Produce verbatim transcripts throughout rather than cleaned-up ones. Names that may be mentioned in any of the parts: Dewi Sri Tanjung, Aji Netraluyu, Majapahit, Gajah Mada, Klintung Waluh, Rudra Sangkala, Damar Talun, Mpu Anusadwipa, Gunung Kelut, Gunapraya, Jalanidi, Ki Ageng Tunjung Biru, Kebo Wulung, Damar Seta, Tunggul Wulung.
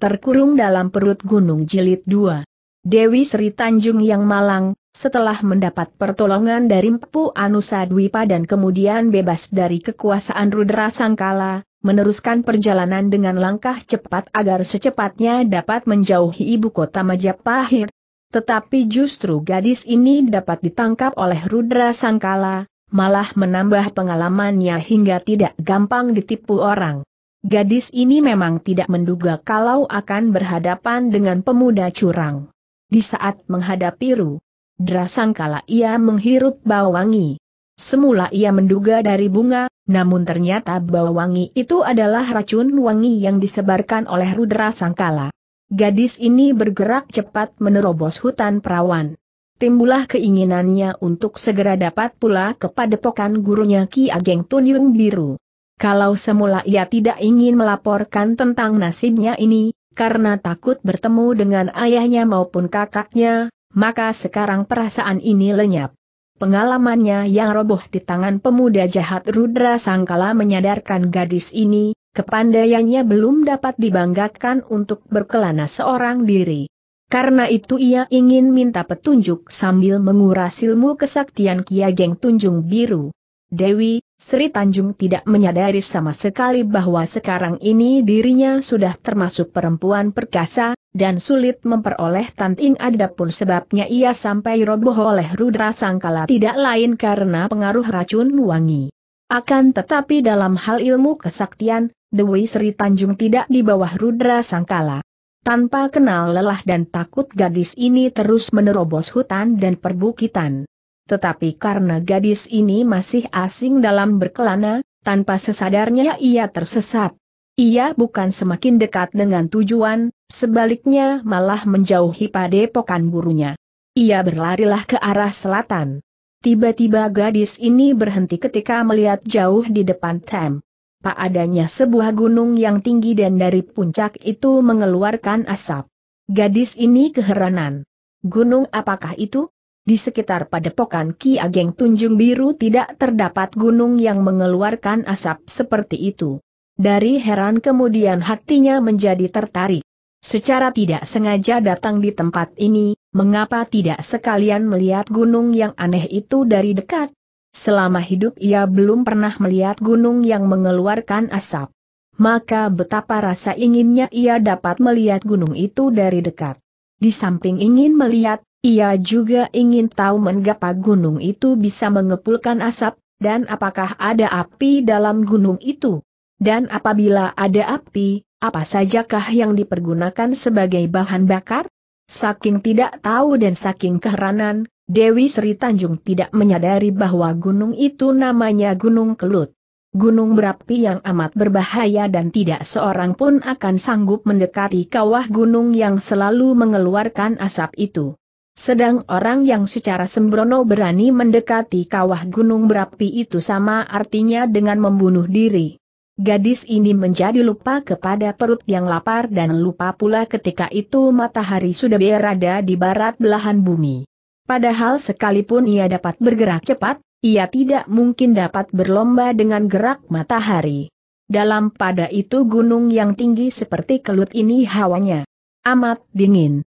Terkurung dalam perut gunung jilid dua. Dewi Sri Tanjung yang malang, setelah mendapat pertolongan dari Mpu Anusadwipa dan kemudian bebas dari kekuasaan Rudra Sangkala, meneruskan perjalanan dengan langkah cepat agar secepatnya dapat menjauhi ibu kota Majapahit. Tetapi justru gadis ini dapat ditangkap oleh Rudra Sangkala, malah menambah pengalamannya hingga tidak gampang ditipu orang. Gadis ini memang tidak menduga kalau akan berhadapan dengan pemuda curang. Di saat menghadapi Rudra Sangkala ia menghirup bawangi. Semula ia menduga dari bunga, namun ternyata bawangi itu adalah racun wangi yang disebarkan oleh Rudra Sangkala. Gadis ini bergerak cepat menerobos hutan perawan. Timbullah keinginannya untuk segera dapat pula ke padepokan gurunya Ki Ageng Tunjung Biru. Kalau semula ia tidak ingin melaporkan tentang nasibnya ini, karena takut bertemu dengan ayahnya maupun kakaknya, maka sekarang perasaan ini lenyap. Pengalamannya yang roboh di tangan pemuda jahat Rudra Sangkala menyadarkan gadis ini, kepandaiannya belum dapat dibanggakan untuk berkelana seorang diri. Karena itu ia ingin minta petunjuk sambil menguras ilmu kesaktian Ki Ageng Tunjung Biru. Dewi Sri Tanjung tidak menyadari sama sekali bahwa sekarang ini dirinya sudah termasuk perempuan perkasa, dan sulit memperoleh tanting. Adapun sebabnya ia sampai roboh oleh Rudra Sangkala tidak lain karena pengaruh racun wangi. Akan tetapi dalam hal ilmu kesaktian, Dewi Sri Tanjung tidak di bawah Rudra Sangkala. Tanpa kenal lelah dan takut gadis ini terus menerobos hutan dan perbukitan. Tetapi karena gadis ini masih asing dalam berkelana, tanpa sesadarnya ia tersesat. Ia bukan semakin dekat dengan tujuan, sebaliknya malah menjauhi padepokan gurunya. Ia berlarilah ke arah selatan. Tiba-tiba gadis ini berhenti ketika melihat jauh di depan tem. Pak adanya sebuah gunung yang tinggi dan dari puncak itu mengeluarkan asap. Gadis ini keheranan. Gunung apakah itu? Di sekitar padepokan Ki Ageng Tunjung Biru tidak terdapat gunung yang mengeluarkan asap seperti itu. Dari heran kemudian hatinya menjadi tertarik. Secara tidak sengaja datang di tempat ini, mengapa tidak sekalian melihat gunung yang aneh itu dari dekat? Selama hidup ia belum pernah melihat gunung yang mengeluarkan asap. Maka betapa rasa inginnya ia dapat melihat gunung itu dari dekat. Di samping ingin melihat, ia juga ingin tahu mengapa gunung itu bisa mengepulkan asap, dan apakah ada api dalam gunung itu. Dan apabila ada api, apa sajakah yang dipergunakan sebagai bahan bakar? Saking tidak tahu dan saking keheranan, Dewi Sri Tanjung tidak menyadari bahwa gunung itu namanya Gunung Kelut. Gunung berapi yang amat berbahaya dan tidak seorang pun akan sanggup mendekati kawah gunung yang selalu mengeluarkan asap itu. Sedang orang yang secara sembrono berani mendekati kawah gunung berapi itu sama artinya dengan membunuh diri. Gadis ini menjadi lupa kepada perut yang lapar dan lupa pula ketika itu matahari sudah berada di barat belahan bumi. Padahal sekalipun ia dapat bergerak cepat, ia tidak mungkin dapat berlomba dengan gerak matahari. Dalam pada itu gunung yang tinggi seperti Kelut ini hawanya amat dingin.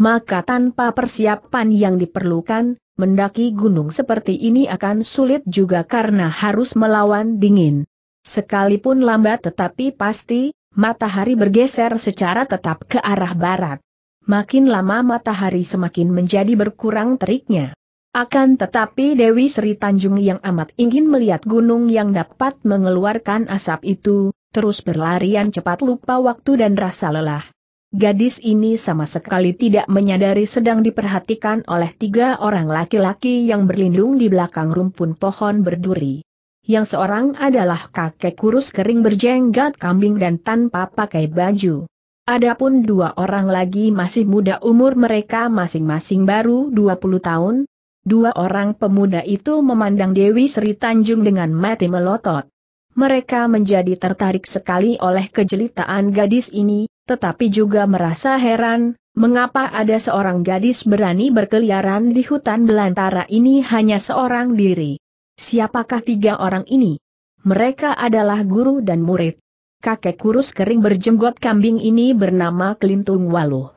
Maka tanpa persiapan yang diperlukan, mendaki gunung seperti ini akan sulit juga karena harus melawan dingin. Sekalipun lambat tetapi pasti, matahari bergeser secara tetap ke arah barat. Makin lama matahari semakin menjadi berkurang teriknya. Akan tetapi Dewi Sri Tanjung yang amat ingin melihat gunung yang dapat mengeluarkan asap itu, terus berlarian cepat lupa waktu dan rasa lelah. Gadis ini sama sekali tidak menyadari sedang diperhatikan oleh tiga orang laki-laki yang berlindung di belakang rumpun pohon berduri. Yang seorang adalah kakek kurus kering berjenggot kambing dan tanpa pakai baju. Adapun dua orang lagi masih muda, umur mereka masing-masing baru dua puluh tahun. Dua orang pemuda itu memandang Dewi Sri Tanjung dengan mata melotot. Mereka menjadi tertarik sekali oleh kejelitaan gadis ini. Tetapi juga merasa heran, mengapa ada seorang gadis berani berkeliaran di hutan belantara ini hanya seorang diri. Siapakah tiga orang ini? Mereka adalah guru dan murid. kakek kurus kering berjenggot kambing ini bernama Klintung Waluh.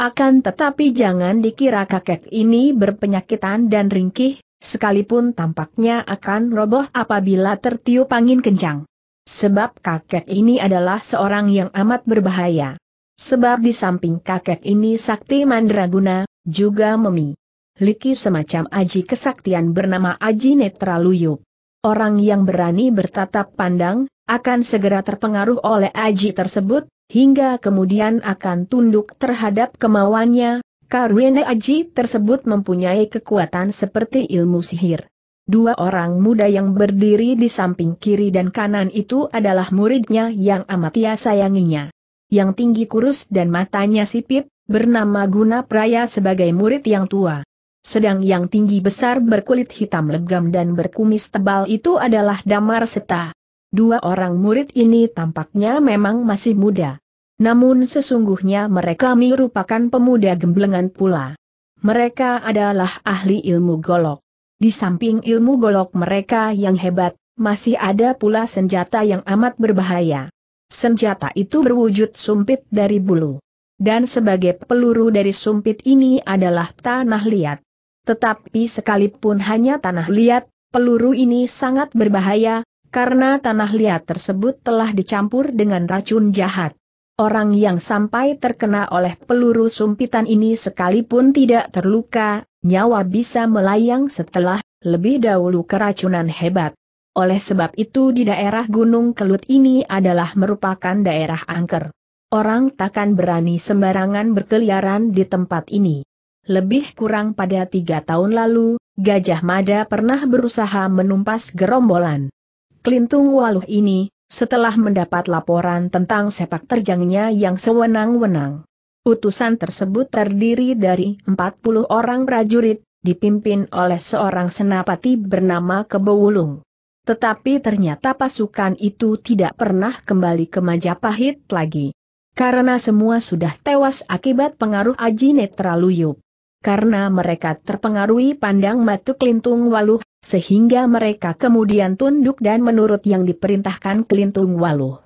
Akan tetapi jangan dikira kakek ini berpenyakitan dan ringkih, sekalipun tampaknya akan roboh apabila tertiup angin kencang. Sebab kakek ini adalah seorang yang amat berbahaya. Sebab di samping kakek ini sakti mandraguna, juga memiliki semacam aji kesaktian bernama Aji Netraluyu. Orang yang berani bertatap pandang akan segera terpengaruh oleh aji tersebut, hingga kemudian akan tunduk terhadap kemauannya, karena aji tersebut mempunyai kekuatan seperti ilmu sihir. Dua orang muda yang berdiri di samping kiri dan kanan itu adalah muridnya yang amat ia sayanginya. Yang tinggi kurus dan matanya sipit, bernama Gunapraya sebagai murid yang tua. Sedang yang tinggi besar berkulit hitam legam dan berkumis tebal itu adalah Damar Seta. Dua orang murid ini tampaknya memang masih muda. Namun sesungguhnya mereka merupakan pemuda gemblengan pula. Mereka adalah ahli ilmu golok. Di samping ilmu golok mereka yang hebat, masih ada pula senjata yang amat berbahaya. Senjata itu berwujud sumpit dari bulu. Dan sebagai peluru dari sumpit ini adalah tanah liat. Tetapi sekalipun hanya tanah liat, peluru ini sangat berbahaya, karena tanah liat tersebut telah dicampur dengan racun jahat. Orang yang sampai terkena oleh peluru sumpitan ini sekalipun tidak terluka, nyawa bisa melayang setelah lebih dahulu keracunan hebat. Oleh sebab itu di daerah Gunung Kelut ini adalah merupakan daerah angker. Orang takkan berani sembarangan berkeliaran di tempat ini. Lebih kurang pada tiga tahun lalu, Gajah Mada pernah berusaha menumpas gerombolan Klintung Waluh ini, setelah mendapat laporan tentang sepak terjangnya yang sewenang-wenang. Utusan tersebut terdiri dari empat puluh orang prajurit, dipimpin oleh seorang senapati bernama Kebo Wulung. Tetapi ternyata pasukan itu tidak pernah kembali ke Majapahit lagi. Karena semua sudah tewas akibat pengaruh Aji Netraluyu. Karena mereka terpengaruhi pandang mata Klintung Waluh, sehingga mereka kemudian tunduk dan menurut yang diperintahkan Klintung Waluh.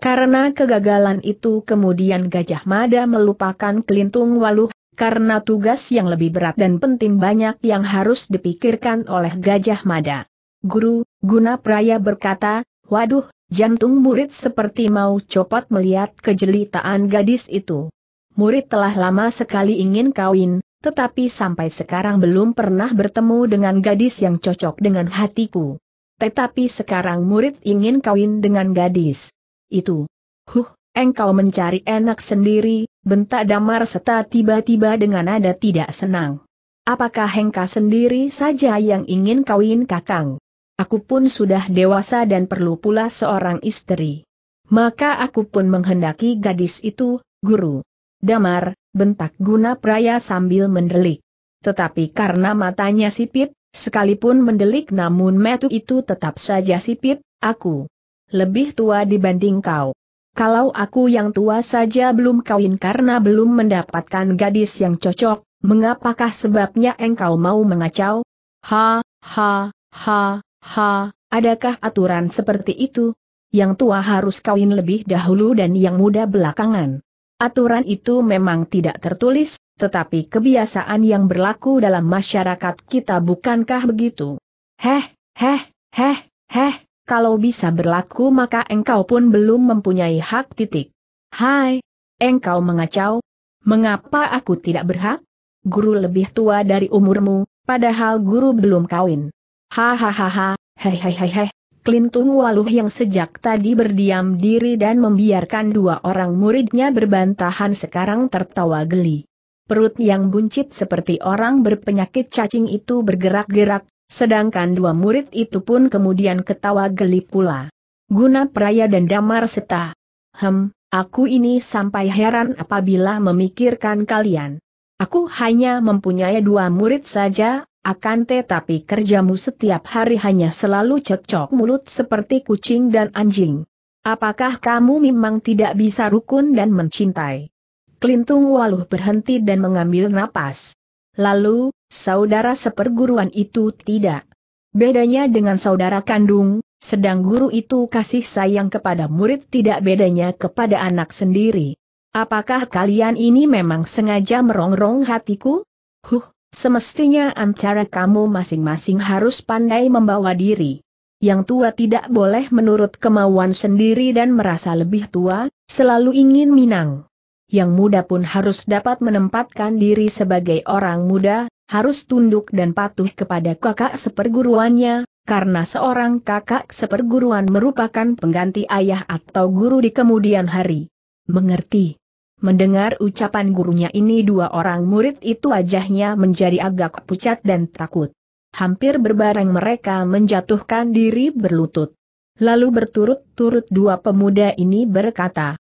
Karena kegagalan itu kemudian Gajah Mada melupakan Klintung Waluh, karena tugas yang lebih berat dan penting banyak yang harus dipikirkan oleh Gajah Mada. Guru, Gunapraya berkata, "Waduh, jantung murid seperti mau copot melihat kejelitaan gadis itu. Murid telah lama sekali ingin kawin, tetapi sampai sekarang belum pernah bertemu dengan gadis yang cocok dengan hatiku. Tetapi sekarang murid ingin kawin dengan gadis itu." "Huh, engkau mencari enak sendiri," bentak Damar Seta tiba-tiba dengan nada tidak senang. "Apakah engkau sendiri saja yang ingin kawin kakang? Aku pun sudah dewasa dan perlu pula seorang istri. Maka aku pun menghendaki gadis itu, guru." "Damar," bentak Gunapraya sambil mendelik. Tetapi karena matanya sipit, sekalipun mendelik namun metu itu tetap saja sipit. "Aku lebih tua dibanding kau. Kalau aku yang tua saja belum kawin karena belum mendapatkan gadis yang cocok, mengapakah sebabnya engkau mau mengacau? Ha, ha, ha, ha, adakah aturan seperti itu? Yang tua harus kawin lebih dahulu dan yang muda belakangan. Aturan itu memang tidak tertulis, tetapi kebiasaan yang berlaku dalam masyarakat kita bukankah begitu?" "Heh, heh, heh, heh, kalau bisa berlaku maka engkau pun belum mempunyai hak titik. Hai, engkau mengacau. Mengapa aku tidak berhak? Guru lebih tua dari umurmu, padahal guru belum kawin. Hahaha, heh heh heh heh." Klintung Waluh yang sejak tadi berdiam diri dan membiarkan dua orang muridnya berbantahan sekarang tertawa geli. Perut yang buncit seperti orang berpenyakit cacing itu bergerak-gerak, sedangkan dua murid itu pun kemudian ketawa geli pula. Gunapraya dan Damar Seta. "Hem, aku ini sampai heran apabila memikirkan kalian. Aku hanya mempunyai dua murid saja. Akan tetapi kerjamu setiap hari hanya selalu cekcok mulut seperti kucing dan anjing. Apakah kamu memang tidak bisa rukun dan mencintai?" Klintung Waluh berhenti dan mengambil napas. "Lalu, saudara seperguruan itu tidak bedanya dengan saudara kandung, Sedang guru itu kasih sayang kepada murid tidak bedanya kepada anak sendiri. Apakah kalian ini memang sengaja merongrong hatiku? Huh, semestinya antara kamu masing-masing harus pandai membawa diri. Yang tua tidak boleh menurut kemauan sendiri dan merasa lebih tua, selalu ingin minang. Yang muda pun harus dapat menempatkan diri sebagai orang muda, harus tunduk dan patuh kepada kakak seperguruannya, karena seorang kakak seperguruan merupakan pengganti ayah atau guru di kemudian hari. Mengerti? Mendengar ucapan gurunya ini, dua orang murid itu wajahnya menjadi agak pucat dan takut. Hampir berbareng mereka menjatuhkan diri berlutut. Lalu berturut-turut dua pemuda ini berkata,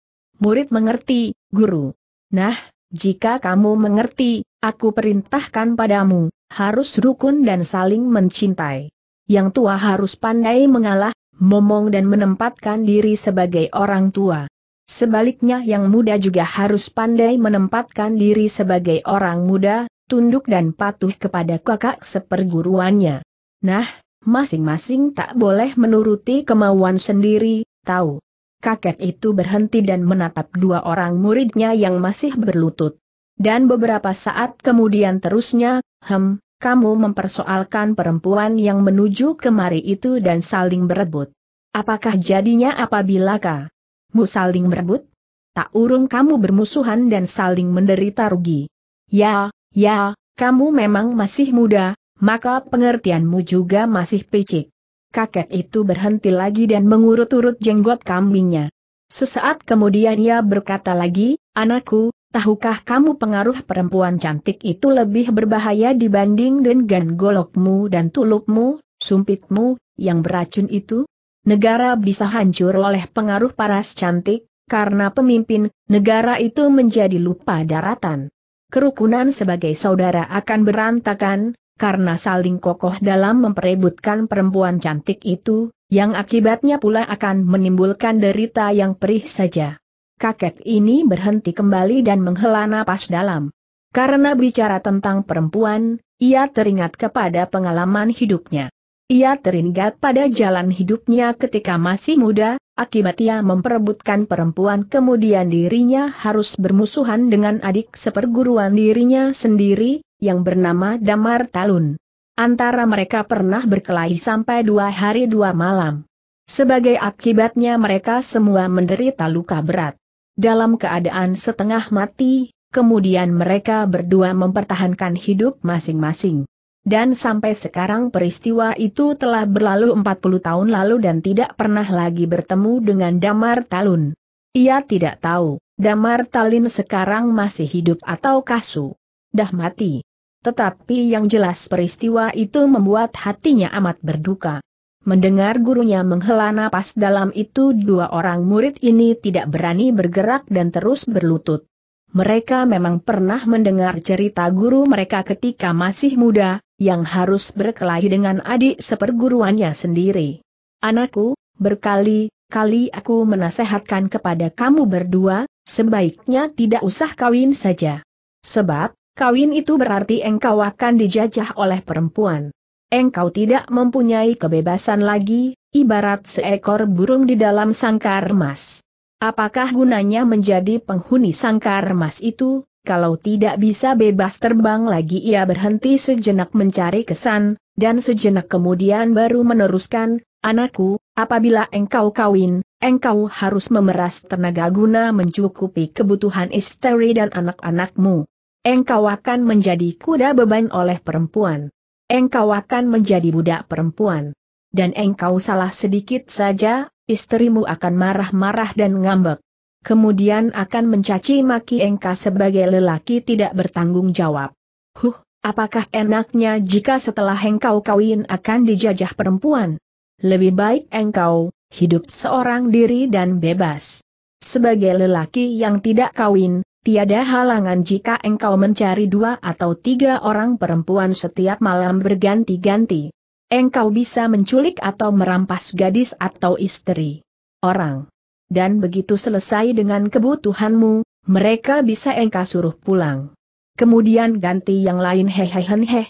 "Murid mengerti, guru. Nah, jika kamu mengerti, aku perintahkan padamu, harus rukun dan saling mencintai. Yang tua harus pandai mengalah, momong dan menempatkan diri sebagai orang tua. Sebaliknya yang muda juga harus pandai menempatkan diri sebagai orang muda, tunduk dan patuh kepada kakak seperguruannya. Nah, masing-masing tak boleh menuruti kemauan sendiri, tahu." Kakek itu berhenti dan menatap dua orang muridnya yang masih berlutut. Dan beberapa saat kemudian terusnya, "Hem, kamu mempersoalkan perempuan yang menuju kemari itu dan saling berebut. Apakah jadinya apabila kah? Mu saling berebut? Tak urung kamu bermusuhan dan saling menderita rugi. Ya, ya, kamu memang masih muda, maka pengertianmu juga masih picik." Kakek itu berhenti lagi dan mengurut-urut jenggot kambingnya. Sesaat kemudian ia berkata lagi, "Anakku, tahukah kamu pengaruh perempuan cantik itu lebih berbahaya dibanding dengan golokmu dan tulupmu, sumpitmu, yang beracun itu? Negara bisa hancur oleh pengaruh paras cantik, karena pemimpin negara itu menjadi lupa daratan. Kerukunan sebagai saudara akan berantakan, karena saling kokoh dalam memperebutkan perempuan cantik itu, yang akibatnya pula akan menimbulkan derita yang perih saja." Kakek ini berhenti kembali dan menghela napas dalam. Karena bicara tentang perempuan, ia teringat kepada pengalaman hidupnya. Ia teringat pada jalan hidupnya ketika masih muda, akibat ia memperebutkan perempuan kemudian dirinya harus bermusuhan dengan adik seperguruan dirinya sendiri, yang bernama Damar Talun. Antara mereka pernah berkelahi sampai dua hari dua malam. Sebagai akibatnya mereka semua menderita luka berat. Dalam keadaan setengah mati, kemudian mereka berdua mempertahankan hidup masing-masing. Dan sampai sekarang peristiwa itu telah berlalu empat puluh tahun lalu dan tidak pernah lagi bertemu dengan Damar Talun. Ia tidak tahu, Damar Talun sekarang masih hidup ataukah sudah mati. Tetapi yang jelas peristiwa itu membuat hatinya amat berduka. Mendengar gurunya menghela napas dalam itu, dua orang murid ini tidak berani bergerak dan terus berlutut. Mereka memang pernah mendengar cerita guru mereka ketika masih muda, yang harus berkelahi dengan adik seperguruannya sendiri. "Anakku, berkali-kali aku menasehatkan kepada kamu berdua, sebaiknya tidak usah kawin saja. Sebab, kawin itu berarti engkau akan dijajah oleh perempuan. Engkau tidak mempunyai kebebasan lagi, ibarat seekor burung di dalam sangkar emas. Apakah gunanya menjadi penghuni sangkar emas itu, kalau tidak bisa bebas terbang lagi?" Ia berhenti sejenak mencari kesan, dan sejenak kemudian baru meneruskan, "Anakku, apabila engkau kawin, engkau harus memeras tenaga guna mencukupi kebutuhan istri dan anak-anakmu. Engkau akan menjadi kuda beban oleh perempuan. Engkau akan menjadi budak perempuan. Dan engkau salah sedikit saja, istrimu akan marah-marah dan ngambek. Kemudian akan mencaci maki engkau sebagai lelaki tidak bertanggung jawab. Huh, apakah enaknya jika setelah engkau kawin akan dijajah perempuan? Lebih baik engkau hidup seorang diri dan bebas. Sebagai lelaki yang tidak kawin, tiada halangan jika engkau mencari dua atau tiga orang perempuan setiap malam berganti-ganti. Engkau bisa menculik atau merampas gadis atau istri orang. Dan begitu selesai dengan kebutuhanmu, mereka bisa engkau suruh pulang. Kemudian ganti yang lain." Hehehen heh.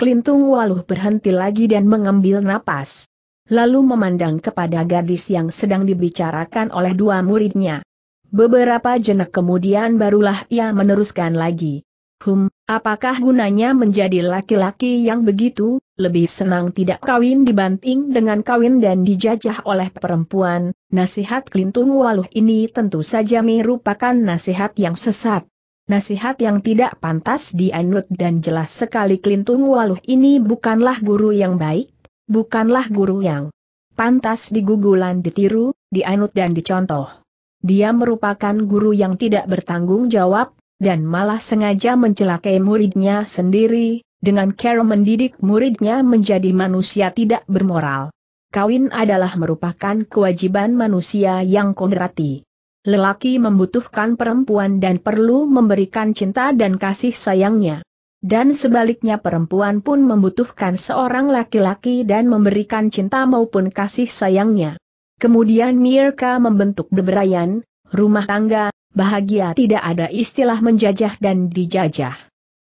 Klintung Waluh berhenti lagi dan mengambil napas. lalu memandang kepada gadis yang sedang dibicarakan oleh dua muridnya. Beberapa jenak kemudian barulah ia meneruskan lagi. Hum, apakah gunanya menjadi laki-laki yang begitu, lebih senang tidak kawin dibanting dengan kawin dan dijajah oleh perempuan. Nasihat Klintung Waluh ini tentu saja merupakan nasihat yang sesat. Nasihat yang tidak pantas dianut dan jelas sekali Klintung Waluh ini bukanlah guru yang baik, bukanlah guru yang pantas digugulan ditiru, dianut dan dicontoh. Dia merupakan guru yang tidak bertanggung jawab, dan malah sengaja mencelakai muridnya sendiri, dengan cara mendidik muridnya menjadi manusia tidak bermoral. Kawin adalah merupakan kewajiban manusia yang kodrati. Lelaki membutuhkan perempuan dan perlu memberikan cinta dan kasih sayangnya. Dan sebaliknya perempuan pun membutuhkan seorang laki-laki dan memberikan cinta maupun kasih sayangnya. Kemudian mereka membentuk beberayan, rumah tangga, bahagia. Tidak ada istilah menjajah dan dijajah.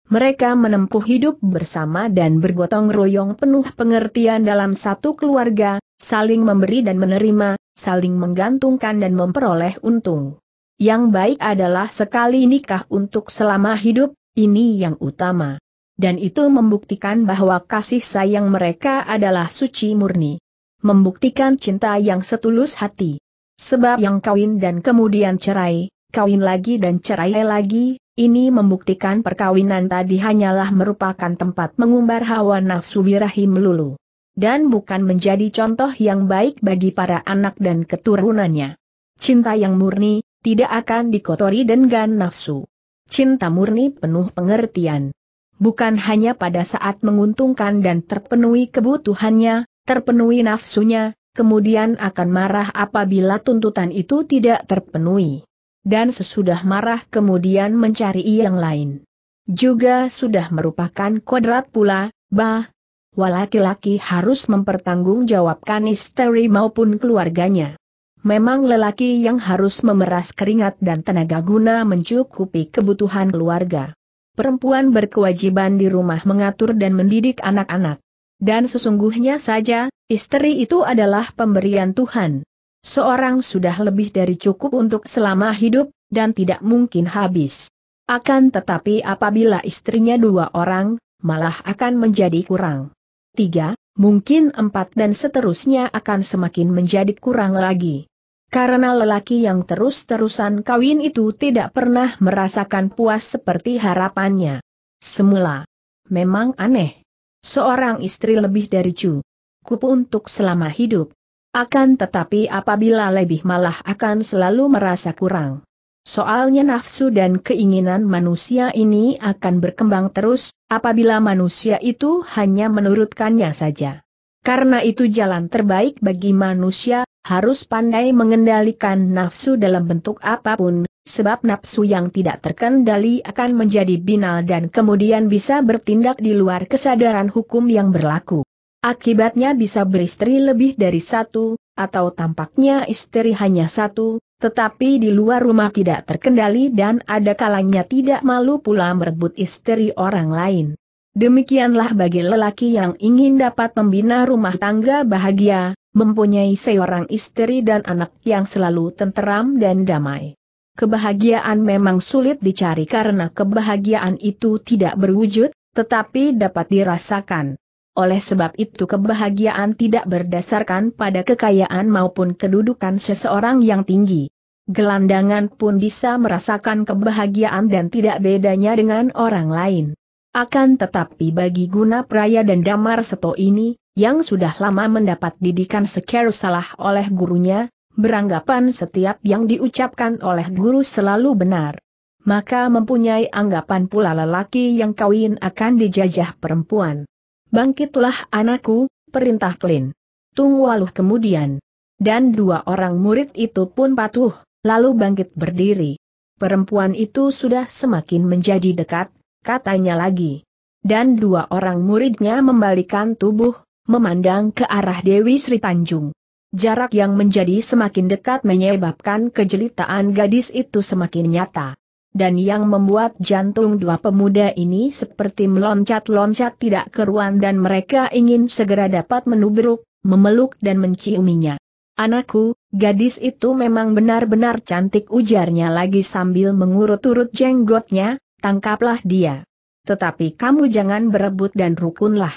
Mereka menempuh hidup bersama dan bergotong royong penuh pengertian dalam satu keluarga, saling memberi dan menerima, saling menggantungkan dan memperoleh untung. Yang baik adalah sekali nikah untuk selama hidup, ini yang utama. Dan itu membuktikan bahwa kasih sayang mereka adalah suci murni. Membuktikan cinta yang setulus hati. Sebab yang kawin dan kemudian cerai, kawin lagi dan cerai lagi, ini membuktikan perkawinan tadi hanyalah merupakan tempat mengumbar hawa nafsu birahi melulu. Dan bukan menjadi contoh yang baik bagi para anak dan keturunannya. Cinta yang murni, tidak akan dikotori dengan nafsu. Cinta murni penuh pengertian. Bukan hanya pada saat menguntungkan dan terpenuhi kebutuhannya, terpenuhi nafsunya, kemudian akan marah apabila tuntutan itu tidak terpenuhi. Dan sesudah marah kemudian mencari yang lain. Juga sudah merupakan kodrat pula, bah. Laki-laki harus mempertanggungjawabkan istri maupun keluarganya. Memang lelaki yang harus memeras keringat dan tenaga guna mencukupi kebutuhan keluarga. Perempuan berkewajiban di rumah mengatur dan mendidik anak-anak. Dan sesungguhnya saja, istri itu adalah pemberian Tuhan. Seorang sudah lebih dari cukup untuk selama hidup, dan tidak mungkin habis. Akan tetapi apabila istrinya dua orang, malah akan menjadi kurang. Tiga, mungkin empat dan seterusnya akan semakin menjadi kurang lagi. Karena lelaki yang terus-terusan kawin itu tidak pernah merasakan puas seperti harapannya. Semula, memang aneh. Seorang istri lebih dari cukup untuk selama hidup. Akan tetapi apabila lebih malah akan selalu merasa kurang. Soalnya nafsu dan keinginan manusia ini akan berkembang terus, apabila manusia itu hanya menurutkannya saja. Karena itu jalan terbaik bagi manusia, harus pandai mengendalikan nafsu dalam bentuk apapun, sebab nafsu yang tidak terkendali akan menjadi binal dan kemudian bisa bertindak di luar kesadaran hukum yang berlaku. Akibatnya bisa beristri lebih dari satu, atau tampaknya istri hanya satu, tetapi di luar rumah tidak terkendali dan ada kalanya tidak malu pula merebut istri orang lain. Demikianlah bagi lelaki yang ingin dapat membina rumah tangga bahagia, mempunyai seorang istri dan anak yang selalu tenteram dan damai. Kebahagiaan memang sulit dicari karena kebahagiaan itu tidak berwujud, tetapi dapat dirasakan. Oleh sebab itu kebahagiaan tidak berdasarkan pada kekayaan maupun kedudukan seseorang yang tinggi. Gelandangan pun bisa merasakan kebahagiaan dan tidak bedanya dengan orang lain. Akan tetapi bagi Gunapraya dan Damar Seta ini, yang sudah lama mendapat didikan secara salah oleh gurunya, beranggapan setiap yang diucapkan oleh guru selalu benar. Maka mempunyai anggapan pula lelaki yang kawin akan dijajah perempuan. Bangkitlah anakku, perintah Klintung Waluh kemudian. Dan dua orang murid itu pun patuh, lalu bangkit berdiri. Perempuan itu sudah semakin menjadi dekat, katanya lagi. Dan dua orang muridnya membalikan tubuh, memandang ke arah Dewi Sri Tanjung. Jarak yang menjadi semakin dekat menyebabkan kejelitaan gadis itu semakin nyata. Dan yang membuat jantung dua pemuda ini seperti meloncat-loncat tidak keruan dan mereka ingin segera dapat menubruk, memeluk dan menciuminya. "Anakku, gadis itu memang benar-benar cantik," ujarnya lagi sambil mengurut-urut jenggotnya, "tangkaplah dia. Tetapi kamu jangan berebut dan rukunlah.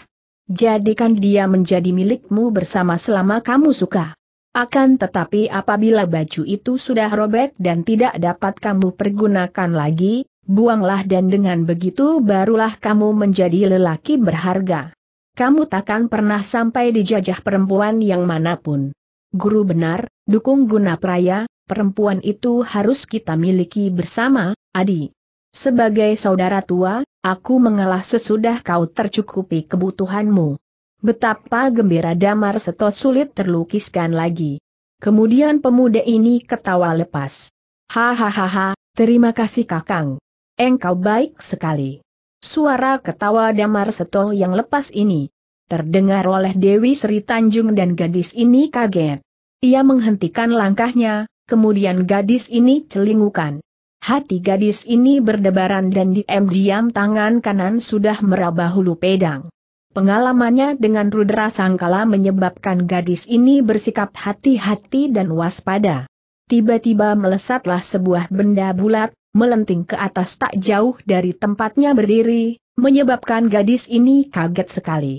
Jadikan dia menjadi milikmu bersama selama kamu suka. Akan tetapi apabila baju itu sudah robek dan tidak dapat kamu pergunakan lagi, buanglah dan dengan begitu barulah kamu menjadi lelaki berharga. Kamu takkan pernah sampai dijajah perempuan yang manapun." "Guru benar," dukung Gunapraya, "perempuan itu harus kita miliki bersama, Adi. Sebagai saudara tua, aku mengalah sesudah kau tercukupi kebutuhanmu." Betapa gembira Damar Seta sulit terlukiskan lagi. Kemudian pemuda ini ketawa lepas. "Hahaha, terima kasih Kakang. Engkau baik sekali." Suara ketawa Damar Seta yang lepas ini terdengar oleh Dewi Sri Tanjung dan gadis ini kaget. Ia menghentikan langkahnya, kemudian gadis ini celingukan. Hati gadis ini berdebaran dan diam-diam tangan kanan sudah meraba hulu pedang. Pengalamannya dengan Rudra Sangkala menyebabkan gadis ini bersikap hati-hati dan waspada. Tiba-tiba melesatlah sebuah benda bulat, melenting ke atas tak jauh dari tempatnya berdiri, menyebabkan gadis ini kaget sekali.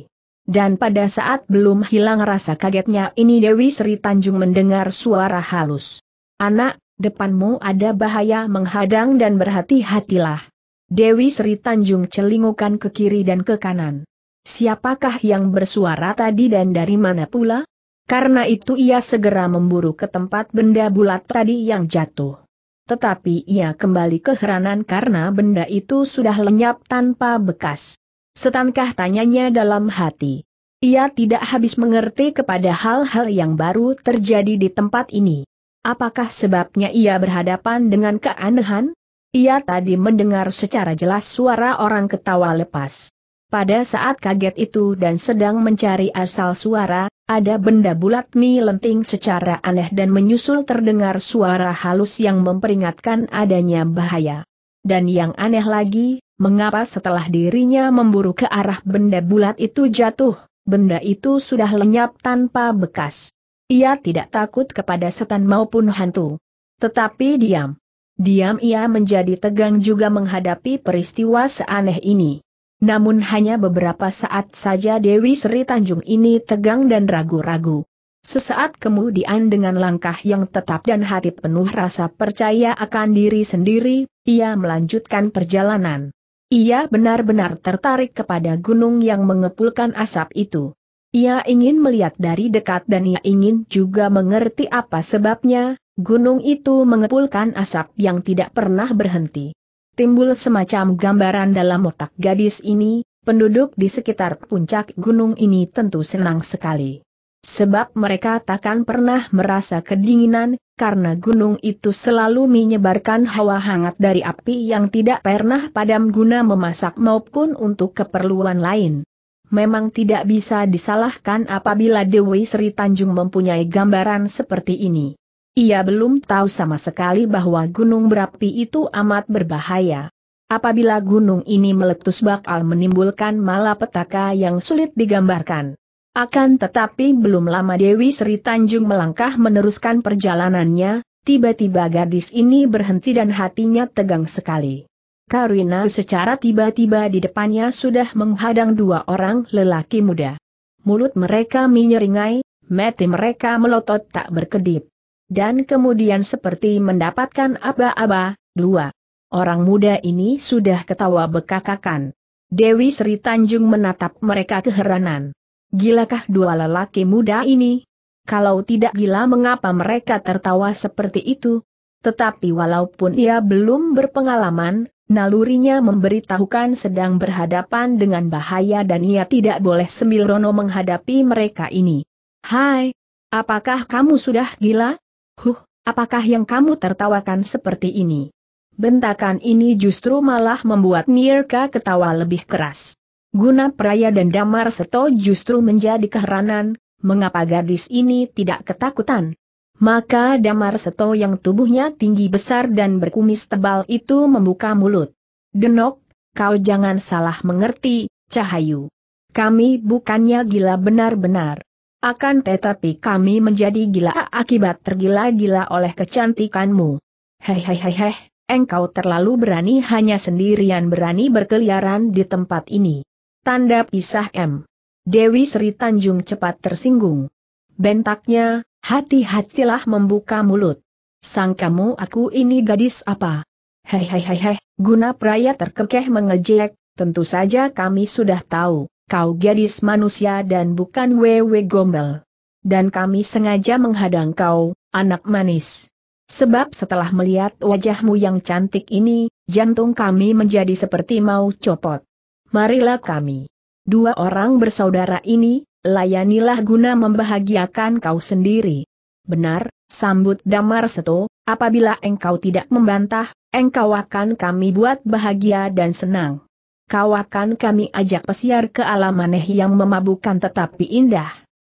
Dan pada saat belum hilang rasa kagetnya ini Dewi Sri Tanjung mendengar suara halus. "Anak, depanmu ada bahaya, menghadang dan berhati-hatilah." Dewi Sri Tanjung celingukan ke kiri dan ke kanan. Siapakah yang bersuara tadi dan dari mana pula? Karena itu ia segera memburu ke tempat benda bulat tadi yang jatuh. Tetapi ia kembali keheranan karena benda itu sudah lenyap tanpa bekas. Setankah tanyanya dalam hati. Ia tidak habis mengerti kepada hal-hal yang baru terjadi di tempat ini. Apakah sebabnya ia berhadapan dengan keanehan? Ia tadi mendengar secara jelas suara orang ketawa lepas. Pada saat kaget itu dan sedang mencari asal suara, ada benda bulat melenting secara aneh dan menyusul terdengar suara halus yang memperingatkan adanya bahaya. Dan yang aneh lagi, mengapa setelah dirinya memburu ke arah benda bulat itu jatuh, benda itu sudah lenyap tanpa bekas. Ia tidak takut kepada setan maupun hantu. Tetapi diam. Diam ia menjadi tegang juga menghadapi peristiwa seaneh ini. Namun hanya beberapa saat saja Dewi Sri Tanjung ini tegang dan ragu-ragu. Sesaat kemudian dengan langkah yang tetap dan hati penuh rasa percaya akan diri sendiri, ia melanjutkan perjalanan. Ia benar-benar tertarik kepada gunung yang mengepulkan asap itu. Ia ingin melihat dari dekat dan ia ingin juga mengerti apa sebabnya gunung itu mengepulkan asap yang tidak pernah berhenti. Timbul semacam gambaran dalam otak gadis ini, penduduk di sekitar puncak gunung ini tentu senang sekali. Sebab mereka takkan pernah merasa kedinginan, karena gunung itu selalu menyebarkan hawa hangat dari api yang tidak pernah padam guna memasak maupun untuk keperluan lain. Memang tidak bisa disalahkan apabila Dewi Sri Tanjung mempunyai gambaran seperti ini. Ia belum tahu sama sekali bahwa gunung berapi itu amat berbahaya. Apabila gunung ini meletus bakal menimbulkan malapetaka yang sulit digambarkan. Akan tetapi belum lama Dewi Sri Tanjung melangkah meneruskan perjalanannya, tiba-tiba gadis ini berhenti dan hatinya tegang sekali. Karena secara tiba-tiba di depannya sudah menghadang dua orang lelaki muda. Mulut mereka menyeringai, mata mereka melotot tak berkedip. Dan kemudian seperti mendapatkan aba-aba, dua orang muda ini sudah ketawa bekakakan. Dewi Sri Tanjung menatap mereka keheranan. Gilakah dua lelaki muda ini? Kalau tidak gila mengapa mereka tertawa seperti itu? Tetapi walaupun ia belum berpengalaman, nalurinya memberitahukan sedang berhadapan dengan bahaya dan ia tidak boleh sembrono menghadapi mereka ini. "Hai, apakah kamu sudah gila? Huh, apakah yang kamu tertawakan seperti ini?" Bentakan ini justru malah membuat mereka ketawa lebih keras. Gunapraya dan Damar Seta justru menjadi keheranan, mengapa gadis ini tidak ketakutan. Maka Damar Seta yang tubuhnya tinggi besar dan berkumis tebal itu membuka mulut. "Genok, kau jangan salah mengerti, Cahayu. Kami bukannya gila benar-benar. Akan tetapi kami menjadi gila akibat tergila-gila oleh kecantikanmu. Hehehehe, engkau terlalu berani, hanya sendirian berani berkeliaran di tempat ini. Tanda pisah M. Dewi Sri Tanjung cepat tersinggung. Bentaknya, hati-hatilah membuka mulut. Sangkamu aku ini gadis apa? Hehehehe, Gunapraya terkekeh mengejek, tentu saja kami sudah tahu. Kau gadis manusia dan bukan wewe gombel. Dan kami sengaja menghadang kau, anak manis. Sebab setelah melihat wajahmu yang cantik ini, jantung kami menjadi seperti mau copot. Marilah kami. Dua orang bersaudara ini, layanilah guna membahagiakan kau sendiri. Benar, sambut Damar Seta, apabila engkau tidak membantah, engkau akan kami buat bahagia dan senang. Kau akan kami ajak pesiar ke alam aneh yang memabukkan tetapi indah.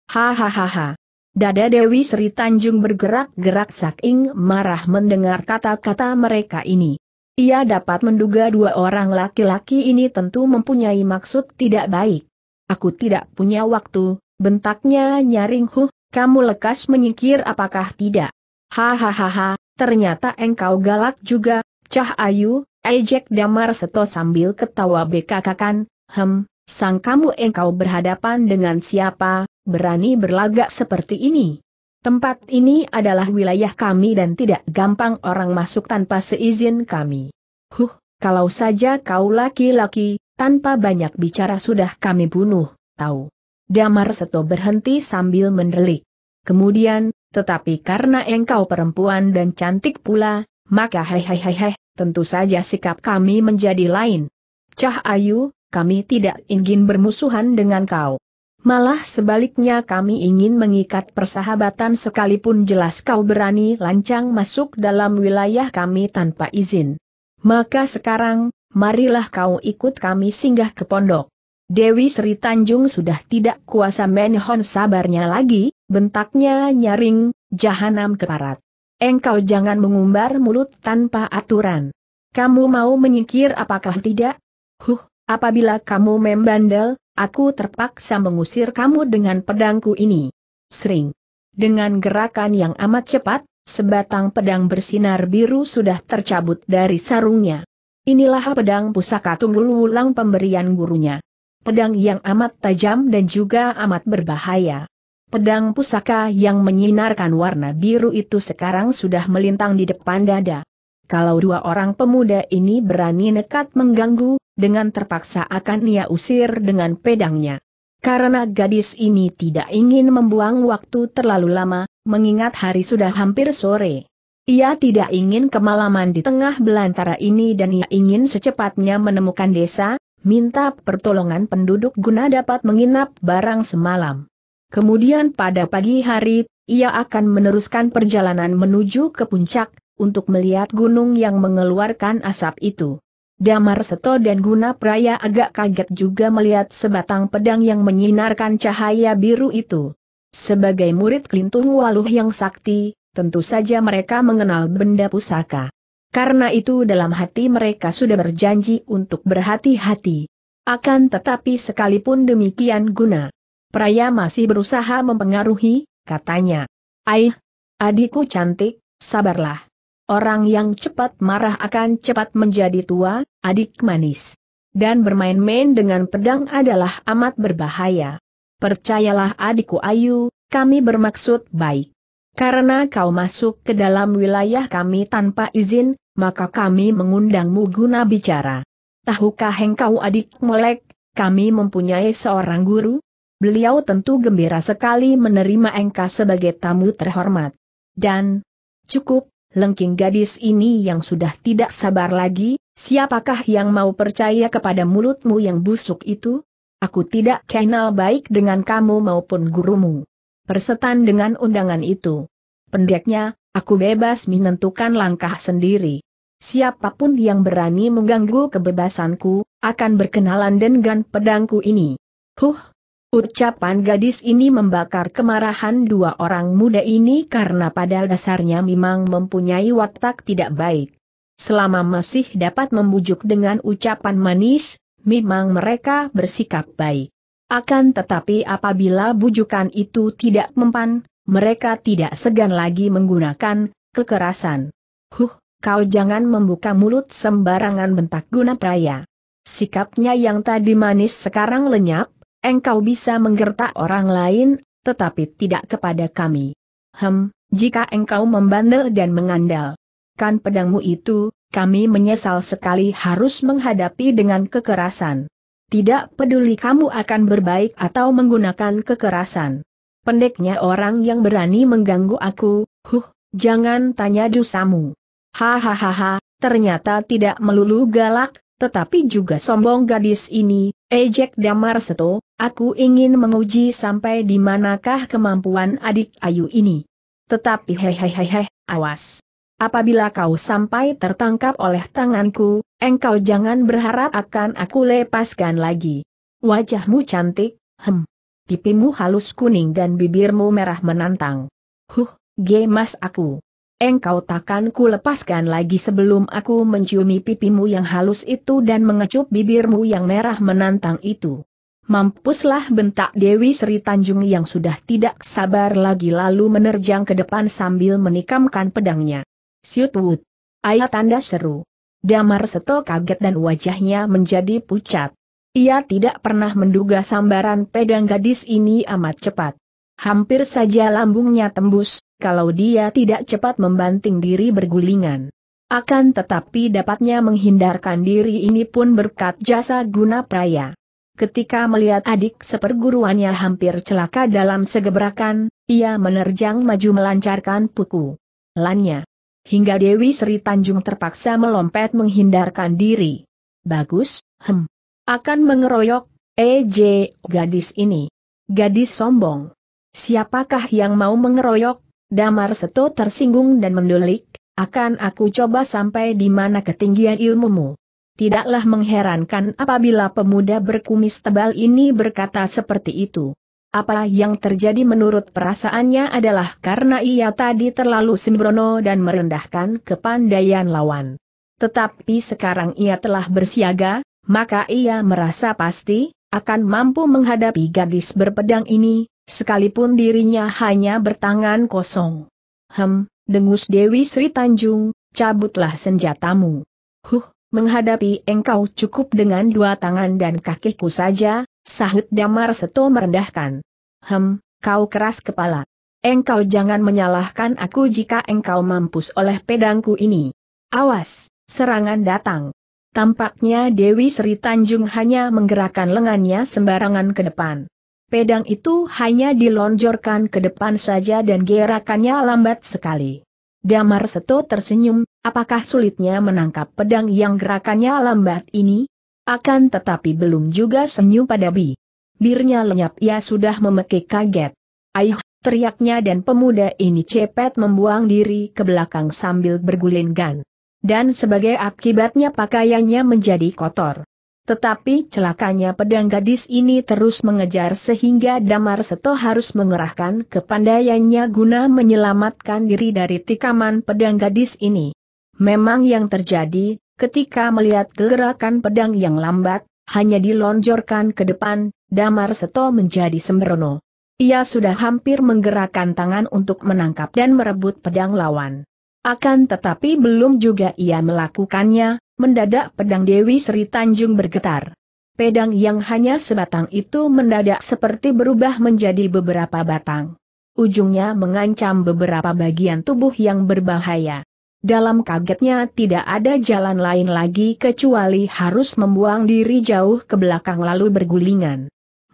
Hahaha. Dada Dewi Sri Tanjung bergerak-gerak saking marah mendengar kata-kata mereka ini. Ia dapat menduga dua orang laki-laki ini tentu mempunyai maksud tidak baik. Aku tidak punya waktu, bentaknya nyaring. Huh, kamu lekas menyingkir apakah tidak? Hahaha, ternyata engkau galak juga, Cah Ayu. Ejek Damar Seta sambil ketawa bekakakan, hem, sang kamu engkau berhadapan dengan siapa, berani berlagak seperti ini. Tempat ini adalah wilayah kami dan tidak gampang orang masuk tanpa seizin kami. Huh, kalau saja kau laki-laki, tanpa banyak bicara sudah kami bunuh, tahu. Damar Seta berhenti sambil mendelik. Kemudian, tetapi karena engkau perempuan dan cantik pula, maka hehehehe. Tentu saja sikap kami menjadi lain. Cah Ayu, kami tidak ingin bermusuhan dengan kau. Malah sebaliknya kami ingin mengikat persahabatan sekalipun jelas kau berani lancang masuk dalam wilayah kami tanpa izin. Maka sekarang, marilah kau ikut kami singgah ke pondok. Dewi Sri Tanjung sudah tidak kuasa menahan sabarnya lagi, bentaknya nyaring, jahanam keparat. Engkau jangan mengumbar mulut tanpa aturan. Kamu mau menyingkir apakah tidak? Huh, apabila kamu membandel, aku terpaksa mengusir kamu dengan pedangku ini. Sering. Dengan gerakan yang amat cepat, sebatang pedang bersinar biru sudah tercabut dari sarungnya. Inilah pedang pusaka Tunggul Wulung pemberian gurunya. Pedang yang amat tajam dan juga amat berbahaya. Pedang pusaka yang menyinarkan warna biru itu sekarang sudah melintang di depan dada. Kalau dua orang pemuda ini berani nekat mengganggu, dengan terpaksa akan ia usir dengan pedangnya. Karena gadis ini tidak ingin membuang waktu terlalu lama, mengingat hari sudah hampir sore. Ia tidak ingin kemalaman di tengah belantara ini dan ia ingin secepatnya menemukan desa, minta pertolongan penduduk guna dapat menginap barang semalam. Kemudian pada pagi hari, ia akan meneruskan perjalanan menuju ke puncak, untuk melihat gunung yang mengeluarkan asap itu. Damar Seta dan Gunapraya agak kaget juga melihat sebatang pedang yang menyinarkan cahaya biru itu. Sebagai murid Klintung Waluh yang sakti, tentu saja mereka mengenal benda pusaka. Karena itu dalam hati mereka sudah berjanji untuk berhati-hati. Akan tetapi sekalipun demikian Guna Praya masih berusaha mempengaruhi, katanya. Aih, adikku cantik, sabarlah. Orang yang cepat marah akan cepat menjadi tua, adik manis. Dan bermain-main dengan pedang adalah amat berbahaya. Percayalah adikku Ayu, kami bermaksud baik. Karena kau masuk ke dalam wilayah kami tanpa izin, maka kami mengundangmu guna bicara. Tahukah engkau adik melek, kami mempunyai seorang guru? Beliau tentu gembira sekali menerima engkau sebagai tamu terhormat. Dan, cukup, lengking gadis ini yang sudah tidak sabar lagi, siapakah yang mau percaya kepada mulutmu yang busuk itu? Aku tidak kenal baik dengan kamu maupun gurumu. Persetan dengan undangan itu. Pendeknya, aku bebas menentukan langkah sendiri. Siapapun yang berani mengganggu kebebasanku, akan berkenalan dengan pedangku ini. Huh! Ucapan gadis ini membakar kemarahan dua orang muda ini karena pada dasarnya memang mempunyai watak tidak baik. Selama masih dapat membujuk dengan ucapan manis, memang mereka bersikap baik. Akan tetapi apabila bujukan itu tidak mempan, mereka tidak segan lagi menggunakan kekerasan. Huh, kau jangan membuka mulut sembarangan, bentak Gunapraya. Sikapnya yang tadi manis sekarang lenyap, engkau bisa menggertak orang lain, tetapi tidak kepada kami. Hem, jika engkau membandel dan mengandal kan pedangmu itu, kami menyesal sekali harus menghadapi dengan kekerasan. Tidak peduli kamu akan berbaik atau menggunakan kekerasan. Pendeknya orang yang berani mengganggu aku, huh, jangan tanya dosamu. Hahaha, ternyata tidak melulu galak, tetapi juga sombong gadis ini, ejek Damar Seta, aku ingin menguji sampai di manakah kemampuan adik ayu ini. Tetapi hehehehe, awas. Apabila kau sampai tertangkap oleh tanganku, engkau jangan berharap akan aku lepaskan lagi. Wajahmu cantik, hem. Pipimu halus kuning dan bibirmu merah menantang. Huh, gemas aku. Engkau takkan ku lepaskan lagi sebelum aku menciumi pipimu yang halus itu dan mengecup bibirmu yang merah menantang itu. Mampuslah, bentak Dewi Sri Tanjung yang sudah tidak sabar lagi lalu menerjang ke depan sambil menikamkan pedangnya. Siutut. Ayat tanda seru. Damar Seta kaget dan wajahnya menjadi pucat. Ia tidak pernah menduga sambaran pedang gadis ini amat cepat. Hampir saja lambungnya tembus, kalau dia tidak cepat membanting diri bergulingan. Akan tetapi dapatnya menghindarkan diri ini pun berkat jasa Gunapraya. Ketika melihat adik seperguruannya hampir celaka dalam segebrakan, ia menerjang maju melancarkan pukulannya. Hingga Dewi Sri Tanjung terpaksa melompat menghindarkan diri. Bagus, hem. Akan mengeroyok, ej, gadis ini. Gadis sombong. Siapakah yang mau mengeroyok? Damar Seta tersinggung dan mendulik, akan aku coba sampai di mana ketinggian ilmumu. Tidaklah mengherankan apabila pemuda berkumis tebal ini berkata seperti itu. Apa yang terjadi menurut perasaannya adalah karena ia tadi terlalu sembrono dan merendahkan kepandaian lawan. Tetapi sekarang ia telah bersiaga, maka ia merasa pasti akan mampu menghadapi gadis berpedang ini, sekalipun dirinya hanya bertangan kosong. Hem, dengus Dewi Sri Tanjung, cabutlah senjatamu. Huh, menghadapi engkau cukup dengan dua tangan dan kakiku saja, sahut Damar Seta merendahkan. Hem, kau keras kepala. Engkau jangan menyalahkan aku jika engkau mampus oleh pedangku ini. Awas, serangan datang. Tampaknya Dewi Sri Tanjung hanya menggerakkan lengannya sembarangan ke depan. Pedang itu hanya dilonjorkan ke depan saja dan gerakannya lambat sekali. Damar Seta tersenyum, apakah sulitnya menangkap pedang yang gerakannya lambat ini? Akan tetapi belum juga senyum pada bi. Birnya lenyap, ia sudah memekik kaget. Aih, teriaknya dan pemuda ini cepet membuang diri ke belakang sambil bergulingan. Dan sebagai akibatnya pakaiannya menjadi kotor. Tetapi celakanya pedang gadis ini terus mengejar sehingga Damar Seta harus mengerahkan kepandaiannya guna menyelamatkan diri dari tikaman pedang gadis ini. Memang yang terjadi, ketika melihat gerakan pedang yang lambat, hanya dilonjorkan ke depan, Damar Seta menjadi sembrono. Ia sudah hampir menggerakkan tangan untuk menangkap dan merebut pedang lawan. Akan tetapi belum juga ia melakukannya, mendadak pedang Dewi Sri Tanjung bergetar. Pedang yang hanya sebatang itu mendadak seperti berubah menjadi beberapa batang. Ujungnya mengancam beberapa bagian tubuh yang berbahaya. Dalam kagetnya tidak ada jalan lain lagi kecuali harus membuang diri jauh ke belakang lalu bergulingan.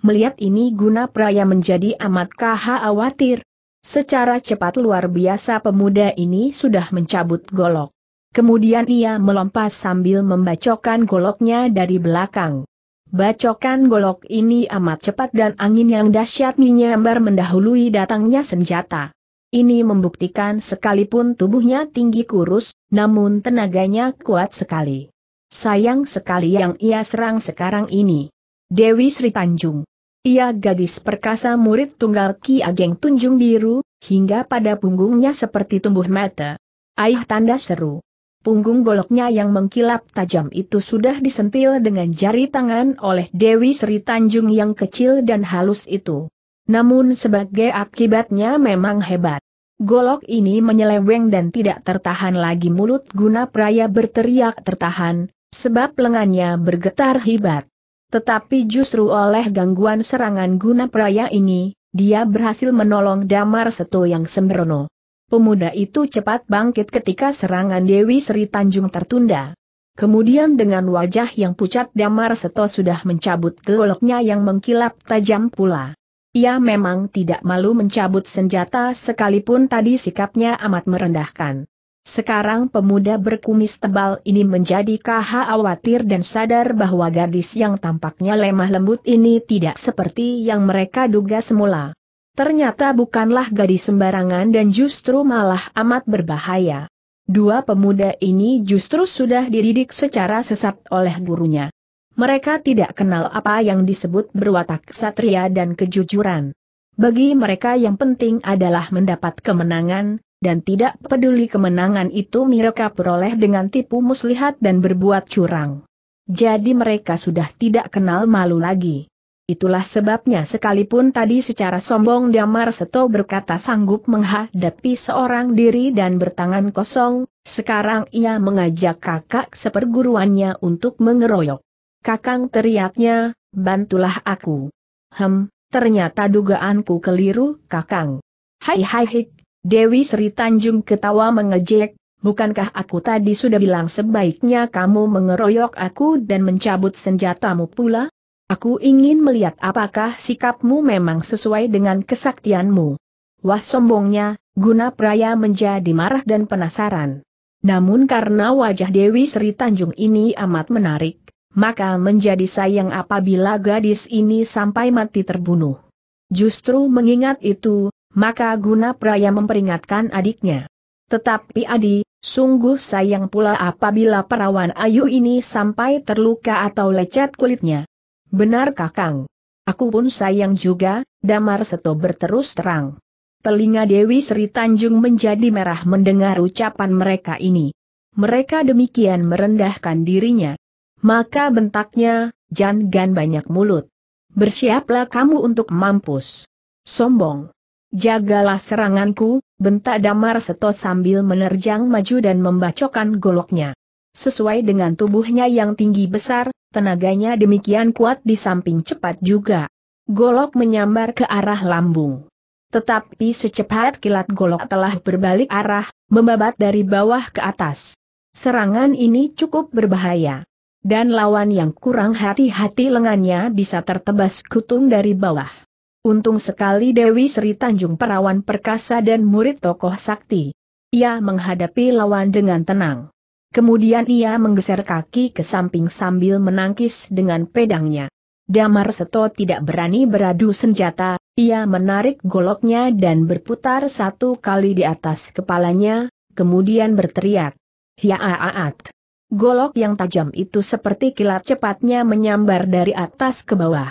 Melihat ini Gunapraya menjadi amat khawatir. Secara cepat luar biasa pemuda ini sudah mencabut golok. Kemudian ia melompat sambil membacokkan goloknya dari belakang. Bacokan golok ini amat cepat dan angin yang dahsyat menyambar mendahului datangnya senjata. Ini membuktikan sekalipun tubuhnya tinggi kurus, namun tenaganya kuat sekali. Sayang sekali yang ia serang sekarang ini. Dewi Sri Tanjung. Ia gadis perkasa murid tunggal Ki Ageng Tunjung Biru, hingga pada punggungnya seperti tumbuh mata. Aih, tanda seru. Punggung goloknya yang mengkilap tajam itu sudah disentil dengan jari tangan oleh Dewi Sri Tanjung yang kecil dan halus itu. Namun sebagai akibatnya memang hebat. Golok ini menyeleweng dan tidak tertahan lagi. Mulut Gunapraya berteriak tertahan, sebab lengannya bergetar hebat. Tetapi justru oleh gangguan serangan Gunapraya ini, dia berhasil menolong Damar Seto yang sembrono. Pemuda itu cepat bangkit ketika serangan Dewi Sri Tanjung tertunda. Kemudian dengan wajah yang pucat Damar Seto sudah mencabut goloknya yang mengkilap tajam pula. Ia memang tidak malu mencabut senjata sekalipun tadi sikapnya amat merendahkan. Sekarang pemuda berkumis tebal ini menjadi khawatir dan sadar bahwa gadis yang tampaknya lemah lembut ini tidak seperti yang mereka duga semula. Ternyata bukanlah gadis sembarangan dan justru malah amat berbahaya. Dua pemuda ini justru sudah dididik secara sesat oleh gurunya. Mereka tidak kenal apa yang disebut berwatak satria dan kejujuran. Bagi mereka yang penting adalah mendapat kemenangan, dan tidak peduli kemenangan itu mereka peroleh dengan tipu muslihat dan berbuat curang. Jadi mereka sudah tidak kenal malu lagi. Itulah sebabnya sekalipun tadi secara sombong Damar Seto berkata sanggup menghadapi seorang diri dan bertangan kosong, sekarang ia mengajak kakak seperguruannya untuk mengeroyok. Kakang, teriaknya, bantulah aku. Hem, ternyata dugaanku keliru, Kakang. Hai hai hik, Dewi Sri Tanjung ketawa mengejek, bukankah aku tadi sudah bilang sebaiknya kamu mengeroyok aku dan mencabut senjatamu pula? Aku ingin melihat apakah sikapmu memang sesuai dengan kesaktianmu. Wah, sombongnya, Gunapraya menjadi marah dan penasaran. Namun karena wajah Dewi Sri Tanjung ini amat menarik, maka menjadi sayang apabila gadis ini sampai mati terbunuh. Justru mengingat itu, maka Gunapraya memperingatkan adiknya. Tetapi Adi, sungguh sayang pula apabila perawan ayu ini sampai terluka atau lecet kulitnya. Benar Kakang. Aku pun sayang juga, Damar Seto berterus terang. Telinga Dewi Sri Tanjung menjadi merah mendengar ucapan mereka ini. Mereka demikian merendahkan dirinya. Maka bentaknya, jangan banyak mulut. Bersiaplah kamu untuk mampus. Sombong. Jagalah seranganku, bentak Damar Seto sambil menerjang maju dan membacokkan goloknya. Sesuai dengan tubuhnya yang tinggi besar, tenaganya demikian kuat di samping cepat juga. Golok menyambar ke arah lambung. Tetapi secepat kilat golok telah berbalik arah, membabat dari bawah ke atas. Serangan ini cukup berbahaya. Dan lawan yang kurang hati-hati lengannya bisa tertebas kutung dari bawah. Untung sekali Dewi Sri Tanjung perawan perkasa dan murid tokoh sakti. Ia menghadapi lawan dengan tenang. Kemudian ia menggeser kaki ke samping sambil menangkis dengan pedangnya. Damar Seto tidak berani beradu senjata, ia menarik goloknya dan berputar satu kali di atas kepalanya, kemudian berteriak, "Hiaaat!" Golok yang tajam itu seperti kilat cepatnya menyambar dari atas ke bawah.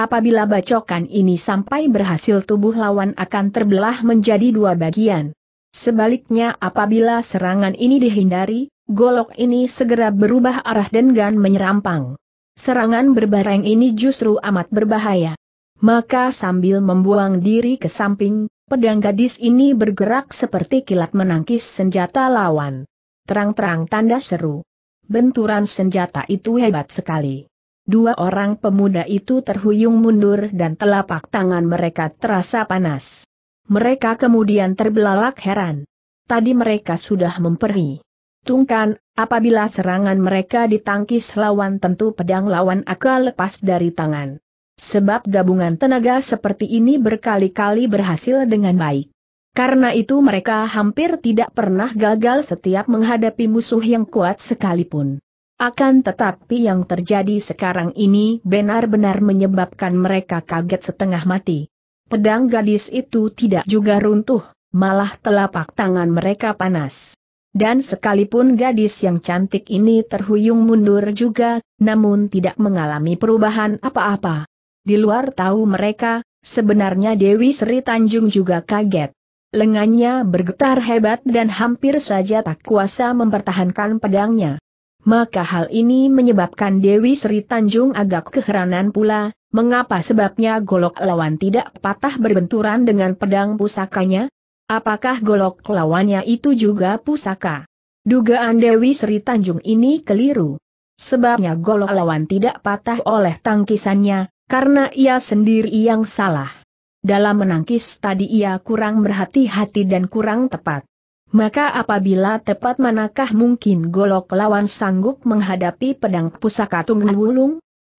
Apabila bacokan ini sampai berhasil, tubuh lawan akan terbelah menjadi dua bagian. Sebaliknya apabila serangan ini dihindari, golok ini segera berubah arah dan gan menyerampang. Serangan berbareng ini justru amat berbahaya. Maka sambil membuang diri ke samping, pedang gadis ini bergerak seperti kilat menangkis senjata lawan. Terang-terang tanda seru. Benturan senjata itu hebat sekali. Dua orang pemuda itu terhuyung mundur dan telapak tangan mereka terasa panas. Mereka kemudian terbelalak heran. Tadi mereka sudah memperhitungkan, apabila serangan mereka ditangkis lawan tentu pedang lawan akan lepas dari tangan. Sebab gabungan tenaga seperti ini berkali-kali berhasil dengan baik. Karena itu mereka hampir tidak pernah gagal setiap menghadapi musuh yang kuat sekalipun. Akan tetapi yang terjadi sekarang ini benar-benar menyebabkan mereka kaget setengah mati. Pedang gadis itu tidak juga runtuh, malah telapak tangan mereka panas. Dan sekalipun gadis yang cantik ini terhuyung mundur juga, namun tidak mengalami perubahan apa-apa. Di luar tahu mereka, sebenarnya Dewi Sri Tanjung juga kaget. lengannya bergetar hebat dan hampir saja tak kuasa mempertahankan pedangnya. Maka hal ini menyebabkan Dewi Sri Tanjung agak keheranan pula, mengapa sebabnya golok lawan tidak patah berbenturan dengan pedang pusakanya? Apakah golok lawannya itu juga pusaka? Dugaan Dewi Sri Tanjung ini keliru. Sebabnya golok lawan tidak patah oleh tangkisannya, karena ia sendiri yang salah. Dalam menangkis tadi ia kurang berhati-hati dan kurang tepat. Maka apabila tepat, manakah mungkin golok lawan sanggup menghadapi pedang pusaka Tunggul Wulung?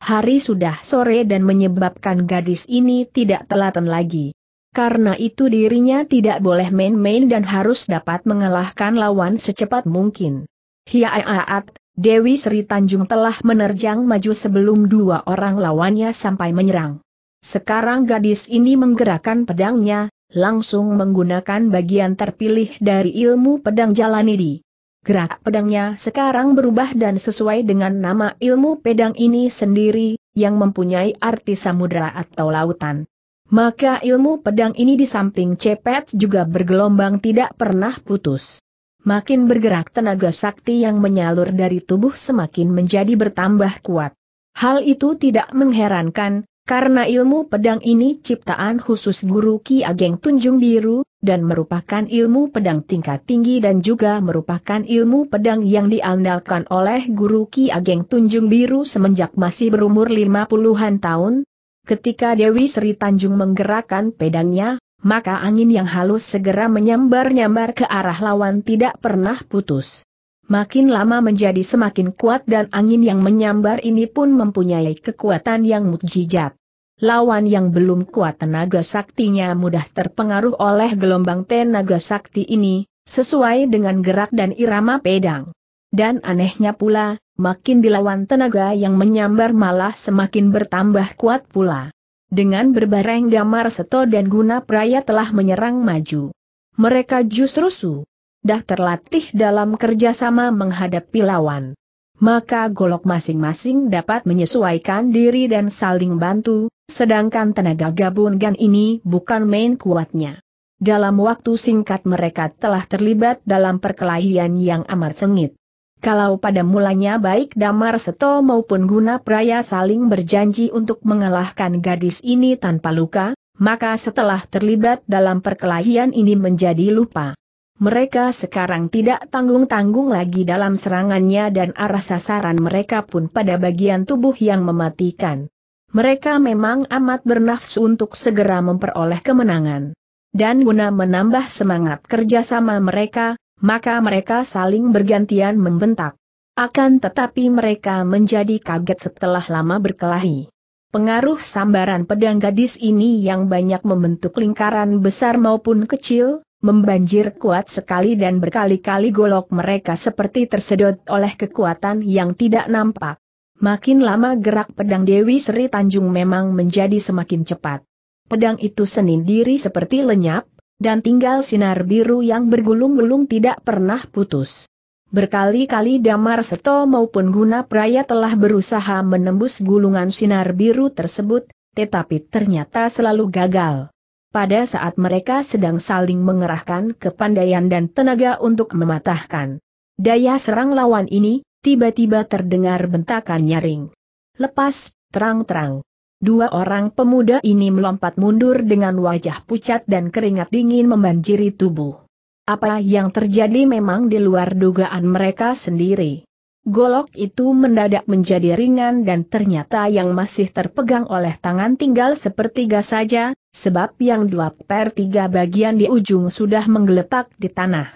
Hari sudah sore dan menyebabkan gadis ini tidak telaten lagi. Karena itu dirinya tidak boleh main-main dan harus dapat mengalahkan lawan secepat mungkin. Hiaaat! Dewi Sri Tanjung telah menerjang maju sebelum dua orang lawannya sampai menyerang. Sekarang gadis ini menggerakkan pedangnya, langsung menggunakan bagian terpilih dari ilmu pedang Jalanidi. Gerak pedangnya sekarang berubah dan sesuai dengan nama ilmu pedang ini sendiri, yang mempunyai arti samudera atau lautan. Maka ilmu pedang ini di samping cepet juga bergelombang tidak pernah putus. Makin bergerak tenaga sakti yang menyalur dari tubuh semakin menjadi bertambah kuat. Hal itu tidak mengherankan, karena ilmu pedang ini ciptaan khusus guru Ki Ageng Tunjung Biru, dan merupakan ilmu pedang tingkat tinggi dan juga merupakan ilmu pedang yang diandalkan oleh guru Ki Ageng Tunjung Biru semenjak masih berumur lima puluhan tahun. Ketika Dewi Sri Tanjung menggerakkan pedangnya, maka angin yang halus segera menyambar-nyambar ke arah lawan tidak pernah putus. Makin lama menjadi semakin kuat dan angin yang menyambar ini pun mempunyai kekuatan yang mukjizat. Lawan yang belum kuat tenaga saktinya mudah terpengaruh oleh gelombang tenaga sakti ini, sesuai dengan gerak dan irama pedang. Dan anehnya pula, makin dilawan tenaga yang menyambar malah semakin bertambah kuat pula. Dengan berbareng Damar Seta dan Gunapraya telah menyerang maju. Mereka justru sudah terlatih dalam kerjasama menghadapi lawan. Maka golok masing-masing dapat menyesuaikan diri dan saling bantu, sedangkan tenaga gabungan ini bukan main kuatnya. Dalam waktu singkat mereka telah terlibat dalam perkelahian yang amat sengit. Kalau pada mulanya baik Damar Seta maupun Gunapraya saling berjanji untuk mengalahkan gadis ini tanpa luka, maka setelah terlibat dalam perkelahian ini menjadi lupa. Mereka sekarang tidak tanggung-tanggung lagi dalam serangannya dan arah sasaran mereka pun pada bagian tubuh yang mematikan. Mereka memang amat bernafsu untuk segera memperoleh kemenangan. Dan guna menambah semangat kerjasama mereka, maka mereka saling bergantian membentak. Akan tetapi mereka menjadi kaget setelah lama berkelahi. Pengaruh sambaran pedang gadis ini yang banyak membentuk lingkaran besar maupun kecil, membanjir kuat sekali dan berkali-kali golok mereka seperti tersedot oleh kekuatan yang tidak nampak. Makin lama gerak pedang Dewi Sri Tanjung memang menjadi semakin cepat. Pedang itu sendiri seperti lenyap, dan tinggal sinar biru yang bergulung-gulung tidak pernah putus. Berkali-kali Damar Seta maupun Gunapraya telah berusaha menembus gulungan sinar biru tersebut, tetapi ternyata selalu gagal. Pada saat mereka sedang saling mengerahkan kepandaian dan tenaga untuk mematahkan daya serang lawan ini, tiba-tiba terdengar bentakan nyaring. Lepas, terang-terang. Dua orang pemuda ini melompat mundur dengan wajah pucat dan keringat dingin membanjiri tubuh. Apa yang terjadi memang di luar dugaan mereka sendiri. Golok itu mendadak menjadi ringan dan ternyata yang masih terpegang oleh tangan tinggal sepertiga saja, sebab yang dua per tiga bagian di ujung sudah menggeletak di tanah.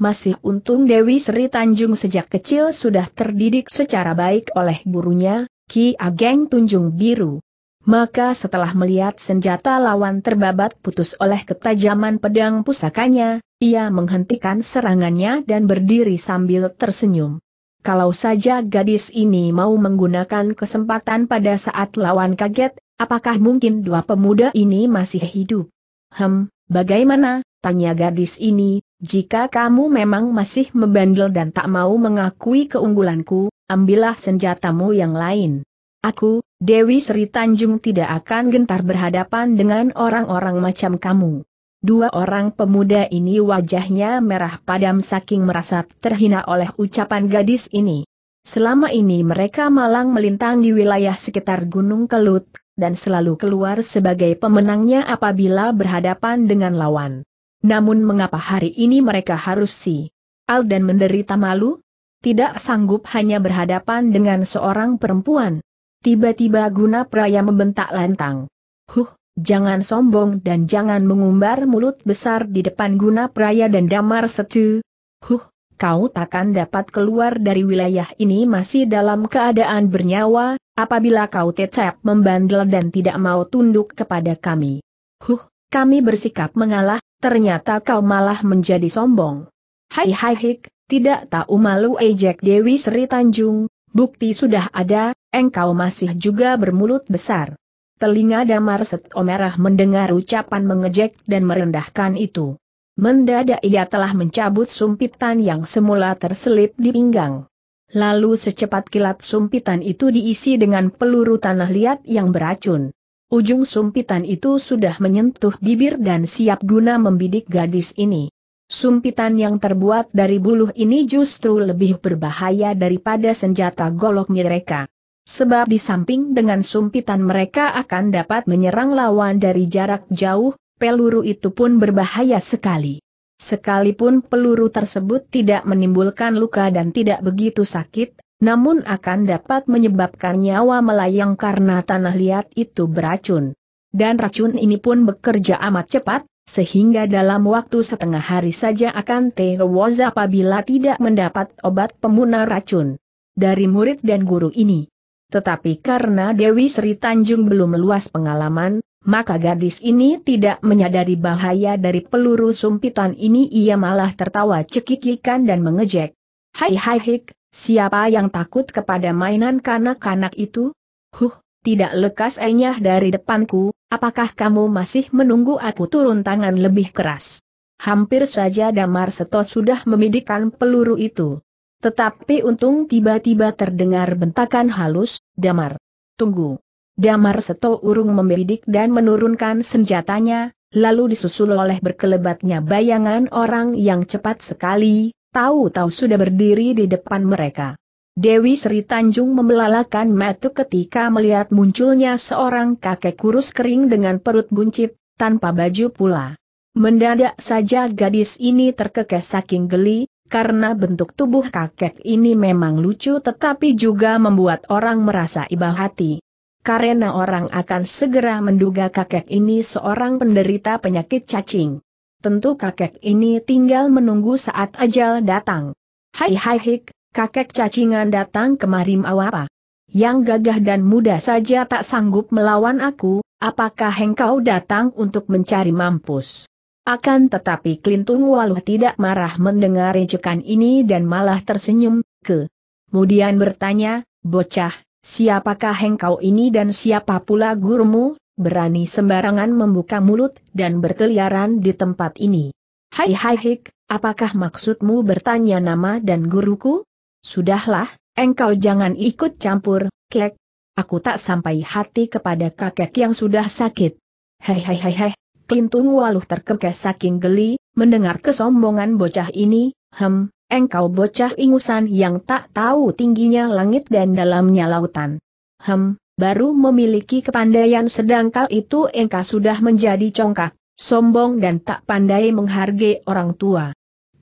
Masih untung Dewi Sri Tanjung sejak kecil sudah terdidik secara baik oleh gurunya, Ki Ageng Tunjung Biru. Maka setelah melihat senjata lawan terbabat putus oleh ketajaman pedang pusakanya, ia menghentikan serangannya dan berdiri sambil tersenyum. Kalau saja gadis ini mau menggunakan kesempatan pada saat lawan kaget, apakah mungkin dua pemuda ini masih hidup? Hem, bagaimana, tanya gadis ini, jika kamu memang masih membandel dan tak mau mengakui keunggulanku, ambillah senjatamu yang lain. Aku, Dewi Sri Tanjung, tidak akan gentar berhadapan dengan orang-orang macam kamu. Dua orang pemuda ini wajahnya merah padam saking merasa terhina oleh ucapan gadis ini. Selama ini mereka malang melintang di wilayah sekitar Gunung Kelut, dan selalu keluar sebagai pemenangnya apabila berhadapan dengan lawan. Namun mengapa hari ini mereka harus si al dan menderita malu? Tidak sanggup hanya berhadapan dengan seorang perempuan. Tiba-tiba Gunapraya membentak lantang. Huh! Jangan sombong dan jangan mengumbar mulut besar di depan Gunapraya dan Damar Seta. Huh, kau takkan dapat keluar dari wilayah ini masih dalam keadaan bernyawa, apabila kau tetap membandel dan tidak mau tunduk kepada kami. Huh, kami bersikap mengalah, ternyata kau malah menjadi sombong. Hai hai hik, tidak tahu malu ejek Dewi Sri Tanjung, bukti sudah ada, engkau masih juga bermulut besar. Telinga Damar Seta merah mendengar ucapan mengejek dan merendahkan itu. Mendadak ia telah mencabut sumpitan yang semula terselip di pinggang. Lalu secepat kilat sumpitan itu diisi dengan peluru tanah liat yang beracun. Ujung sumpitan itu sudah menyentuh bibir dan siap guna membidik gadis ini. Sumpitan yang terbuat dari buluh ini justru lebih berbahaya daripada senjata golok mereka. Sebab di samping dengan sumpitan mereka akan dapat menyerang lawan dari jarak jauh, peluru itu pun berbahaya sekali. Sekalipun peluru tersebut tidak menimbulkan luka dan tidak begitu sakit, namun akan dapat menyebabkan nyawa melayang karena tanah liat itu beracun. Dan racun ini pun bekerja amat cepat, sehingga dalam waktu setengah hari saja akan tewas apabila tidak mendapat obat pemuna racun dari murid dan guru ini. Tetapi karena Dewi Sri Tanjung belum meluas pengalaman, maka gadis ini tidak menyadari bahaya dari peluru sumpitan ini. Ia malah tertawa cekikikan dan mengejek. Hai hai hik, siapa yang takut kepada mainan kanak-kanak itu? Huh, tidak lekas enyah dari depanku, apakah kamu masih menunggu aku turun tangan lebih keras? Hampir saja Damar Seta sudah memidikkan peluru itu. Tetapi untung tiba-tiba terdengar bentakan halus, Damar. Tunggu. Damar Seta urung membidik dan menurunkan senjatanya, lalu disusul oleh berkelebatnya bayangan orang yang cepat sekali, tahu-tahu sudah berdiri di depan mereka. Dewi Sri Tanjung membelalakan mata ketika melihat munculnya seorang kakek kurus kering dengan perut buncit, tanpa baju pula. Mendadak saja gadis ini terkekeh saking geli, karena bentuk tubuh kakek ini memang lucu tetapi juga membuat orang merasa iba hati. Karena orang akan segera menduga kakek ini seorang penderita penyakit cacing. Tentu kakek ini tinggal menunggu saat ajal datang. Hai hai hik, kakek cacingan datang kemari mau apa? Yang gagah dan muda saja tak sanggup melawan aku, apakah engkau datang untuk mencari mampus? Akan tetapi Klintung Waluh tidak marah mendengar ejekan ini dan malah tersenyum, ke. Kemudian bertanya, bocah, siapakah engkau ini dan siapa pula gurumu, berani sembarangan membuka mulut dan berkeliaran di tempat ini? Hai hai hik, apakah maksudmu bertanya nama dan guruku? Sudahlah, engkau jangan ikut campur, kek. Aku tak sampai hati kepada kakek yang sudah sakit. Hei hei hei hei. Klintung Waluh terkekeh saking geli, mendengar kesombongan bocah ini. Hem, engkau bocah ingusan yang tak tahu tingginya langit dan dalamnya lautan. Hem, baru memiliki kepandaian sedangkal itu engkau sudah menjadi congkak, sombong dan tak pandai menghargai orang tua.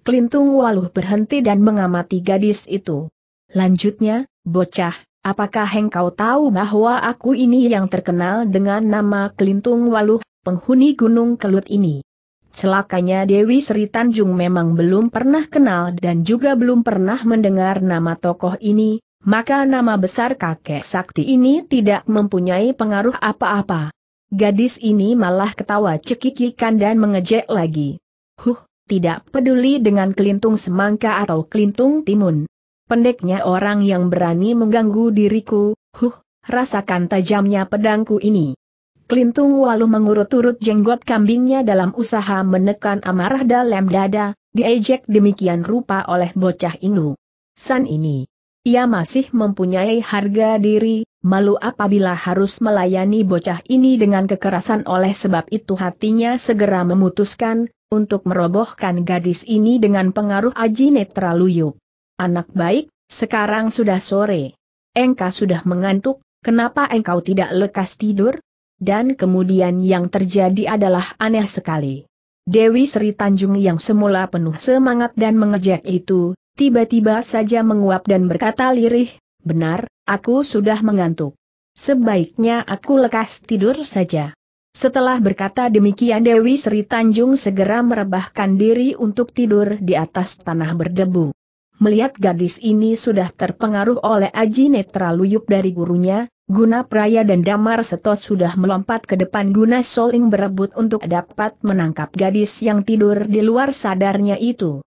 Klintung Waluh berhenti dan mengamati gadis itu. Lanjutnya, bocah, apakah engkau tahu bahwa aku ini yang terkenal dengan nama Klintung Waluh, penghuni Gunung Kelut ini? Celakanya Dewi Sri Tanjung memang belum pernah kenal dan juga belum pernah mendengar nama tokoh ini, maka nama besar kakek sakti ini tidak mempunyai pengaruh apa-apa. Gadis ini malah ketawa cekikikan dan mengejek lagi. Huh, tidak peduli dengan kelintung semangka atau kelintung timun. Pendeknya orang yang berani mengganggu diriku, huh, rasakan tajamnya pedangku ini. Klintung Waluh mengurut-urut jenggot kambingnya dalam usaha menekan amarah dalam dada, diejek demikian rupa oleh bocah inu san ini. Ia masih mempunyai harga diri, malu apabila harus melayani bocah ini dengan kekerasan. Oleh sebab itu hatinya segera memutuskan untuk merobohkan gadis ini dengan pengaruh Aji Netraluyu. "Anak baik, sekarang sudah sore. Engkau sudah mengantuk, kenapa engkau tidak lekas tidur?" Dan kemudian yang terjadi adalah aneh sekali. Dewi Sri Tanjung yang semula penuh semangat dan mengejek itu, tiba-tiba saja menguap dan berkata lirih, "Benar, aku sudah mengantuk. Sebaiknya aku lekas tidur saja." Setelah berkata demikian, Dewi Sri Tanjung segera merebahkan diri untuk tidur di atas tanah berdebu. Melihat gadis ini sudah terpengaruh oleh Aji Netraluyup dari gurunya, Gunapraya dan Damar Seta sudah melompat ke depan guna saling berebut untuk dapat menangkap gadis yang tidur di luar sadarnya itu.